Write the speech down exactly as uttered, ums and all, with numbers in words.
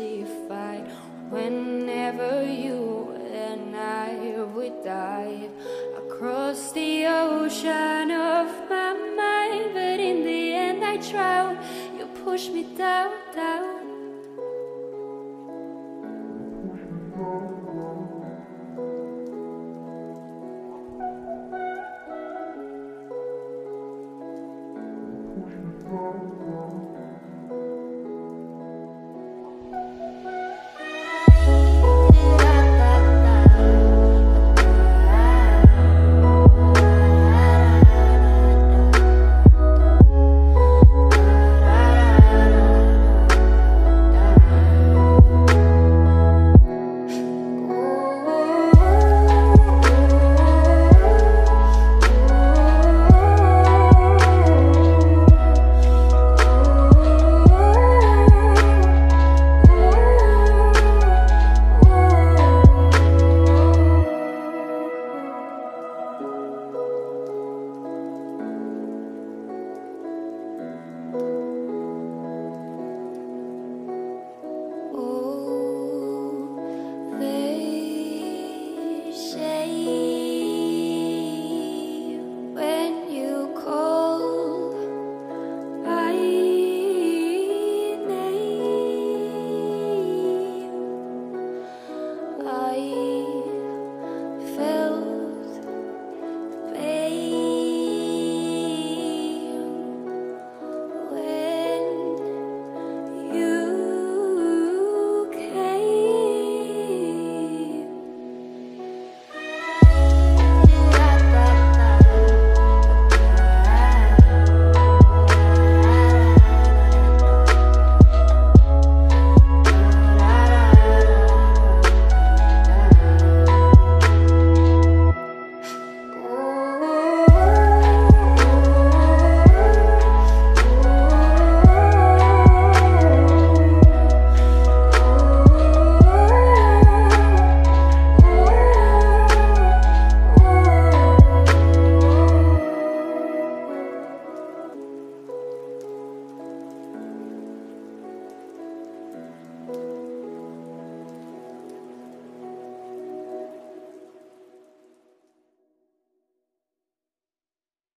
easy fight. Whenever you and I would dive across the ocean of my mind, but in the end I drown. You push me down, down.